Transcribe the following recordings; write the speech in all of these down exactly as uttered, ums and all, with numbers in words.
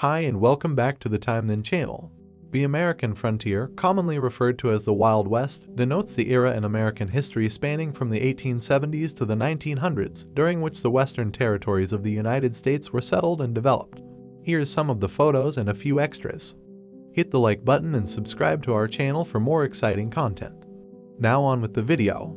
Hi and welcome back to the Time Then channel. The American frontier, commonly referred to as the Wild West, denotes the era in American history spanning from the eighteen seventies to the nineteen hundreds, during which the western territories of the United States were settled and developed. Here's some of the photos and a few extras. Hit the like button and subscribe to our channel for more exciting content. Now on with the video.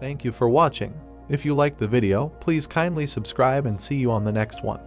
Thank you for watching. If you liked the video, please kindly subscribe and see you on the next one.